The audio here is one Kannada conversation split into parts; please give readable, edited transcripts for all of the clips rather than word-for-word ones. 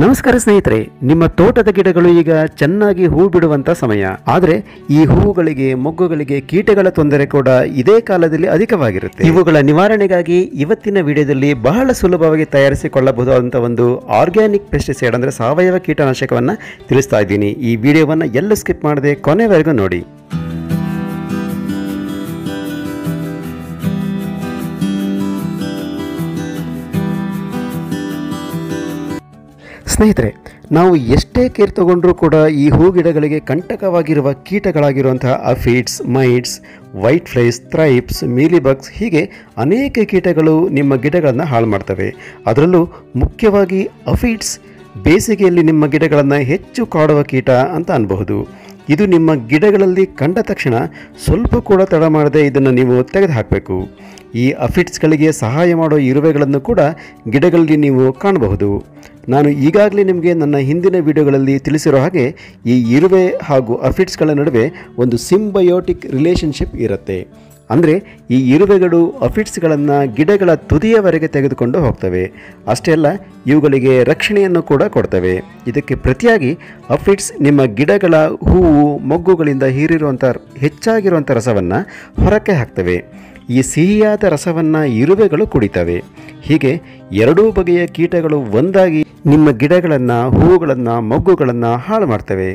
ನಮಸ್ಕಾರ ಸ್ನೇಹಿತರೆ, ನಿಮ್ಮ ತೋಟದ ಗಿಡಗಳು ಈಗ ಚೆನ್ನಾಗಿ ಹೂ ಬಿಡುವಂತ ಸಮಯ. ಆದರೆ ಈ ಹೂವುಗಳಿಗೆ, ಮೊಗ್ಗುಗಳಿಗೆ ಕೀಟಗಳ ತೊಂದರೆ ಕೂಡ ಇದೇ ಕಾಲದಲ್ಲಿ ಅಧಿಕವಾಗಿರುತ್ತೆ. ಇವುಗಳ ನಿವಾರಣೆಗಾಗಿ ಇವತ್ತಿನ ವಿಡಿಯೋದಲ್ಲಿ ಬಹಳ ಸುಲಭವಾಗಿ ತಯಾರಿಸಿಕೊಳ್ಳಬಹುದಾದಂತಹ ಒಂದು ಆರ್ಗ್ಯಾನಿಕ್ ಪೆಸ್ಟಿಸೈಡ್ ಅಂದ್ರೆ ಸಾವಯವ ಕೀಟನಾಶಕವನ್ನ ತಿಳಿಸ್ತಾ ಇದ್ದೀನಿ. ಈ ವಿಡಿಯೋವನ್ನ ಎಲ್ಲೂ ಸ್ಕಿಪ್ ಮಾಡದೆ ಕೊನೆವರೆಗೂ ನೋಡಿ. ಸ್ನೇಹಿತರೆ, ನಾವು ಎಷ್ಟೇ ಕೇರ್ ತಗೊಂಡ್ರೂ ಕೂಡ ಈ ಹೂಗಿಡಗಳಿಗೆ ಕಂಟಕವಾಗಿರುವ ಕೀಟಗಳಾಗಿರುವಂತಹ aphids, mites, white flies, thrips, mealybugs ಹೀಗೆ ಅನೇಕ ಕೀಟಗಳು ನಿಮ್ಮ ಗಿಡಗಳನ್ನು ಹಾಳು ಮಾಡ್ತವೆ. ಅದರಲ್ಲೂ ಮುಖ್ಯವಾಗಿ ಅಫಿಡ್ಸ್ ಬೇಸಿಗೆಯಲ್ಲಿ ನಿಮ್ಮ ಗಿಡಗಳನ್ನು ಹೆಚ್ಚು ಕಾಡುವ ಕೀಟ ಅಂತ ಅನ್ಬಹುದು. ಇದು ನಿಮ್ಮ ಗಿಡಗಳಲ್ಲಿ ಕಂಡ ತಕ್ಷಣ ಸ್ವಲ್ಪ ಕೂಡ ತಡ ಮಾಡದೆ ಇದನ್ನು ನೀವು ತೆಗೆದು ಹಾಕಬೇಕು. ಈ ಅಫಿಡ್ಸ್ಗಳಿಗೆ ಸಹಾಯ ಮಾಡೋ ಇರುವೆಗಳನ್ನು ಕೂಡ ಗಿಡಗಳಲ್ಲಿ ನೀವು ಕಾಣಬಹುದು. ನಾನು ಈಗಾಗಲೇ ನಿಮಗೆ ನನ್ನ ಹಿಂದಿನ ವಿಡಿಯೋಗಳಲ್ಲಿ ತಿಳಿಸಿರೋ ಹಾಗೆ ಈ ಇರುವೆ ಹಾಗೂ ಅಫಿಡ್ಸ್ಗಳ ನಡುವೆ ಒಂದು ಸಿಂಬಯೋಟಿಕ್ ರಿಲೇಷನ್ಶಿಪ್ ಇರುತ್ತೆ. ಅಂದರೆ ಈ ಇರುವೆಗಳು ಅಫಿಡ್ಸ್ಗಳನ್ನು ಗಿಡಗಳ ತುದಿಯವರೆಗೆ ತೆಗೆದುಕೊಂಡು ಹೋಗ್ತವೆ. ಅಷ್ಟೇ ಅಲ್ಲ, ಇವುಗಳಿಗೆ ರಕ್ಷಣೆಯನ್ನು ಕೂಡ ಕೊಡ್ತವೆ. ಇದಕ್ಕೆ ಪ್ರತಿಯಾಗಿ ಅಫಿಡ್ಸ್ ನಿಮ್ಮ ಗಿಡಗಳ ಹೂವು, ಮೊಗ್ಗುಗಳಿಂದ ಹೀರಿರುವಂಥ ಹೆಚ್ಚಾಗಿರುವಂಥ ರಸವನ್ನು ಹೊರಕ್ಕೆ ಹಾಕ್ತವೆ. ಈ ಸಿಹಿಯಾದ ರಸವನ್ನು ಇರುವೆಗಳು ಕುಡಿತವೆ. ಹೀಗೆ ಎರಡೂ ಬಗೆಯ ಕೀಟಗಳು ಒಂದಾಗಿ ನಿಮ್ಮ ಗಿಡಗಳನ್ನು, ಹೂವುಗಳನ್ನು, ಮೊಗ್ಗುಗಳನ್ನು ಹಾಳು ಮಾಡ್ತವೆ.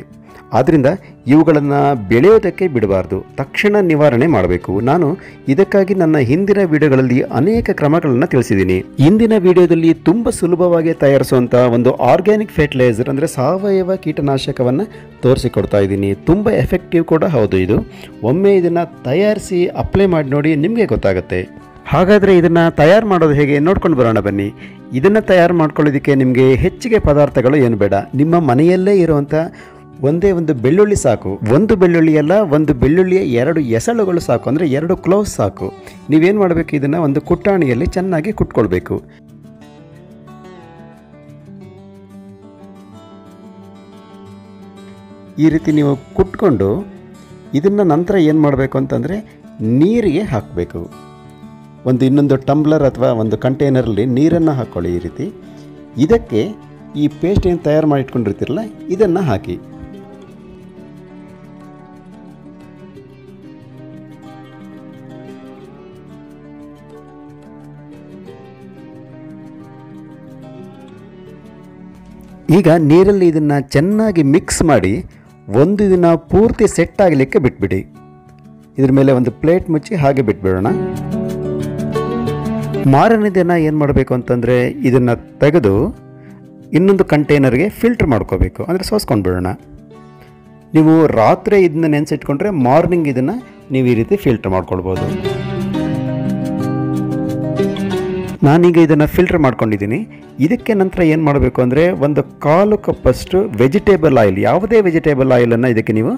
ಆದ್ದರಿಂದ ಇವುಗಳನ್ನು ಬೆಳೆಯೋದಕ್ಕೆ ಬಿಡಬಾರ್ದು, ತಕ್ಷಣ ನಿವಾರಣೆ ಮಾಡಬೇಕು. ನಾನು ಇದಕ್ಕಾಗಿ ನನ್ನ ಹಿಂದಿನ ವಿಡಿಯೋಗಳಲ್ಲಿ ಅನೇಕ ಕ್ರಮಗಳನ್ನು ತಿಳಿಸಿದ್ದೀನಿ. ಇಂದಿನ ವಿಡಿಯೋದಲ್ಲಿ ತುಂಬ ಸುಲಭವಾಗಿ ತಯಾರಿಸುವಂಥ ಒಂದು ಆರ್ಗ್ಯಾನಿಕ್ ಫರ್ಟಿಲೈಸರ್ ಅಂದರೆ ಸಾವಯವ ಕೀಟನಾಶಕವನ್ನು ತೋರಿಸಿಕೊಡ್ತಾ ಇದ್ದೀನಿ. ತುಂಬ ಎಫೆಕ್ಟಿವ್ ಕೂಡ ಹೌದು ಇದು. ಒಮ್ಮೆ ಇದನ್ನು ತಯಾರಿಸಿ ಅಪ್ಲೈ ಮಾಡಿ ನೋಡಿ, ನಿಮಗೆ ಗೊತ್ತಾಗುತ್ತೆ. ಹಾಗಾದರೆ ಇದನ್ನು ತಯಾರು ಮಾಡೋದು ಹೇಗೆ ನೋಡ್ಕೊಂಡು ಬರೋಣ ಬನ್ನಿ. ಇದನ್ನು ತಯಾರು ಮಾಡ್ಕೊಳ್ಳೋದಕ್ಕೆ ನಿಮಗೆ ಹೆಚ್ಚಿಗೆ ಪದಾರ್ಥಗಳು ಏನು ಬೇಡ. ನಿಮ್ಮ ಮನೆಯಲ್ಲೇ ಇರುವಂಥ ಒಂದೇ ಒಂದು ಬೆಳ್ಳುಳ್ಳಿ ಸಾಕು. ಒಂದು ಬೆಳ್ಳುಳ್ಳಿಯಲ್ಲ, ಒಂದು ಬೆಳ್ಳುಳ್ಳಿಯ ಎರಡು ಎಸಳುಗಳು ಸಾಕು. ಅಂದರೆ 2 ಕ್ಲೋವ್ಸ್ ಸಾಕು. ನೀವೇನು ಮಾಡಬೇಕು, ಇದನ್ನು ಒಂದು ಕುಟ್ಟಾಣಿಯಲ್ಲಿ ಚೆನ್ನಾಗಿ ಕುಟ್ಕೊಳ್ಬೇಕು. ಈ ರೀತಿ ನೀವು ಕುಟ್ಕೊಂಡು ಇದನ್ನು ನಂತರ ಏನು ಮಾಡಬೇಕು ಅಂತಂದರೆ ನೀರಿಗೆ ಹಾಕಬೇಕು. ಇನ್ನೊಂದು ಟಂಬ್ಲರ್ ಅಥವಾ ಒಂದು ಕಂಟೈನರಲ್ಲಿ ನೀರನ್ನು ಹಾಕ್ಕೊಳ್ಳಿ ಈ ರೀತಿ. ಇದಕ್ಕೆ ಈ ಪೇಸ್ಟ್ ಏನು ತಯಾರು ಮಾಡಿಟ್ಕೊಂಡಿರ್ತಿರಲ್ಲ, ಇದನ್ನು ಹಾಕಿ. ಈಗ ನೀರಲ್ಲಿ ಇದನ್ನು ಚೆನ್ನಾಗಿ ಮಿಕ್ಸ್ ಮಾಡಿ ಒಂದು ದಿನ ಪೂರ್ತಿ ಸೆಟ್ ಆಗಲಿಕ್ಕೆ ಬಿಟ್ಬಿಡಿ. ಇದ್ರ ಮೇಲೆ ಒಂದು ಪ್ಲೇಟ್ ಮುಚ್ಚಿ ಹಾಗೆ ಬಿಟ್ಬಿಡೋಣ. ಮಾರನೇ ದಿನ ಏನು ಮಾಡಬೇಕು ಅಂತಂದರೆ ಇದನ್ನು ತೆಗೆದು ಇನ್ನೊಂದು ಕಂಟೈನರ್ಗೆ ಫಿಲ್ಟ್ರ್ ಮಾಡ್ಕೋಬೇಕು, ಅಂದರೆ ಸೋಸ್ಕೊಂಡ್ಬಿಡೋಣ. ನೀವು ರಾತ್ರಿ ಇದನ್ನ ನೆನೆಸಿಟ್ಕೊಂಡ್ರೆ ಮಾರ್ನಿಂಗ್ ಇದನ್ನು ನೀವು ಈ ರೀತಿ ಫಿಲ್ಟ್ರ್ ಮಾಡ್ಕೊಳ್ಬೋದು. ನಾನೀಗ ಇದನ್ನು ಫಿಲ್ಟ್ರ್ ಮಾಡ್ಕೊಂಡಿದ್ದೀನಿ. ಇದಕ್ಕೆ ನಂತರ ಏನು ಮಾಡಬೇಕು ಅಂದರೆ ಒಂದು 1/4 ಕಪ್ಪಷ್ಟು ವೆಜಿಟೇಬಲ್ ಆಯಿಲ್, ಯಾವುದೇ ವೆಜಿಟೇಬಲ್ ಆಯಿಲನ್ನು ಇದಕ್ಕೆ ನೀವು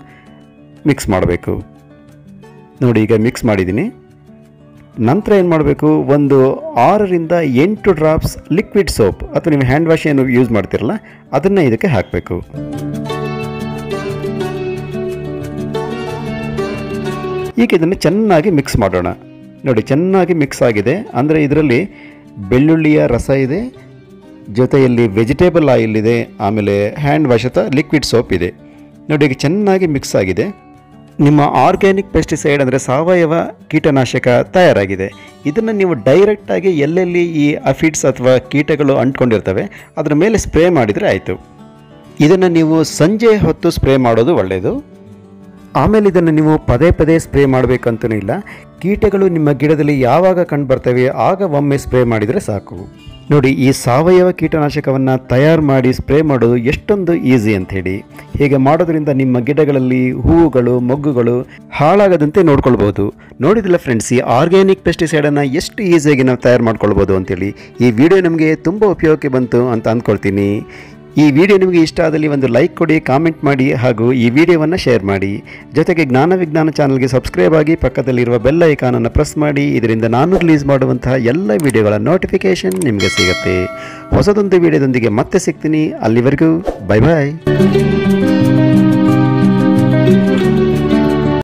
ಮಿಕ್ಸ್ ಮಾಡಬೇಕು. ನೋಡಿ, ಈಗ ಮಿಕ್ಸ್ ಮಾಡಿದ್ದೀನಿ. ನಂತರ ಏನು ಮಾಡಬೇಕು, ಒಂದು 6 ರಿಂದ 8 ಡ್ರಾಪ್ಸ್ ಲಿಕ್ವಿಡ್ ಸೋಪ್ ಅಥವಾ ನೀವು ಹ್ಯಾಂಡ್ ವಾಶ್ ಏನು ಯೂಸ್ ಮಾಡ್ತಿರಲ್ಲ ಅದನ್ನು ಇದಕ್ಕೆ ಹಾಕಬೇಕು. ಈಗ ಇದನ್ನು ಚೆನ್ನಾಗಿ ಮಿಕ್ಸ್ ಮಾಡೋಣ. ನೋಡಿ, ಚೆನ್ನಾಗಿ ಮಿಕ್ಸ್ ಆಗಿದೆ. ಅಂದರೆ ಇದರಲ್ಲಿ ಬೆಳ್ಳುಳ್ಳಿಯ ರಸ ಇದೆ, ಜೊತೆಯಲ್ಲಿ ವೆಜಿಟೇಬಲ್ ಆಯಿಲ್ ಇದೆ, ಆಮೇಲೆ ಹ್ಯಾಂಡ್ ವಾಶ್ ಅಥವಾ ಲಿಕ್ವಿಡ್ ಸೋಪ್ ಇದೆ. ನೋಡಿ, ಈಗ ಚೆನ್ನಾಗಿ ಮಿಕ್ಸ್ ಆಗಿದೆ. ನಿಮ್ಮ ಆರ್ಗ್ಯಾನಿಕ್ ಪೆಸ್ಟಿಸೈಡ್ ಅಂದರೆ ಸಾವಯವ ಕೀಟನಾಶಕ ತಯಾರಾಗಿದೆ. ಇದನ್ನು ನೀವು ಡೈರೆಕ್ಟಾಗಿ ಎಲ್ಲೆಲ್ಲಿ ಈ ಅಫಿಡ್ಸ್ ಅಥವಾ ಕೀಟಗಳು ಅಂಟ್ಕೊಂಡಿರ್ತವೆ ಅದರ ಮೇಲೆ ಸ್ಪ್ರೇ ಮಾಡಿದರೆ ಆಯಿತು. ಇದನ್ನು ನೀವು ಸಂಜೆ ಹೊತ್ತು ಸ್ಪ್ರೇ ಮಾಡೋದು ಒಳ್ಳೆಯದು. ಆಮೇಲೆ ಇದನ್ನು ನೀವು ಪದೇ ಪದೇ ಸ್ಪ್ರೇ ಮಾಡಬೇಕಂತೂ ಇಲ್ಲ. ಕೀಟಗಳು ನಿಮ್ಮ ಗಿಡದಲ್ಲಿ ಯಾವಾಗ ಕಂಡು ಬರ್ತವೆ ಆಗ ಒಮ್ಮೆ ಸ್ಪ್ರೇ ಮಾಡಿದರೆ ಸಾಕು. ನೋಡಿ, ಈ ಸಾವಯವ ಕೀಟನಾಶಕವನ್ನು ತಯಾರು ಮಾಡಿ ಸ್ಪ್ರೇ ಮಾಡೋದು ಎಷ್ಟೊಂದು ಈಸಿ ಅಂಥೇಳಿ. ಹೀಗೆ ಮಾಡೋದ್ರಿಂದ ನಿಮ್ಮ ಗಿಡಗಳಲ್ಲಿ ಹೂವುಗಳು, ಮೊಗ್ಗುಗಳು ಹಾಳಾಗದಂತೆ ನೋಡ್ಕೊಳ್ಬೋದು. ನೋಡಿದಿಲ್ಲ ಫ್ರೆಂಡ್ಸ್, ಈ ಆರ್ಗ್ಯಾನಿಕ್ ಪೆಸ್ಟಿಸೈಡನ್ನು ಎಷ್ಟು ಈಸಿಯಾಗಿ ನಾವು ತಯಾರು ಮಾಡ್ಕೊಳ್ಬೋದು ಅಂಥೇಳಿ. ಈ ವಿಡಿಯೋ ನಮಗೆ ತುಂಬ ಉಪಯೋಗಕ್ಕೆ ಬಂತು ಅಂತ ಅಂದ್ಕೊಳ್ತೀನಿ. ಈ ವಿಡಿಯೋ ನಿಮಗೆ ಇಷ್ಟ ಆದಲ್ಲಿ ಒಂದು ಲೈಕ್ ಕೊಡಿ, ಕಾಮೆಂಟ್ ಮಾಡಿ ಹಾಗೂ ಈ ವಿಡಿಯೋವನ್ನು ಶೇರ್ ಮಾಡಿ. ಜೊತೆಗೆ ಜ್ಞಾನ ವಿಜ್ಞಾನ ಚಾನಲ್ಗೆ ಸಬ್ಸ್ಕ್ರೈಬ್ ಆಗಿ ಪಕ್ಕದಲ್ಲಿರುವ ಬೆಲ್ ಐಕಾನನ್ನು ಪ್ರೆಸ್ ಮಾಡಿ. ಇದರಿಂದ ನಾನು ರಿಲೀಸ್ ಮಾಡುವಂತಹ ಎಲ್ಲ ವಿಡಿಯೋಗಳ ನೋಟಿಫಿಕೇಷನ್ ನಿಮಗೆ ಸಿಗುತ್ತೆ. ಹೊಸದೊಂದು ವಿಡಿಯೋದೊಂದಿಗೆ ಮತ್ತೆ ಸಿಗ್ತೀನಿ. ಅಲ್ಲಿವರೆಗೂ ಬೈ ಬಾಯ್.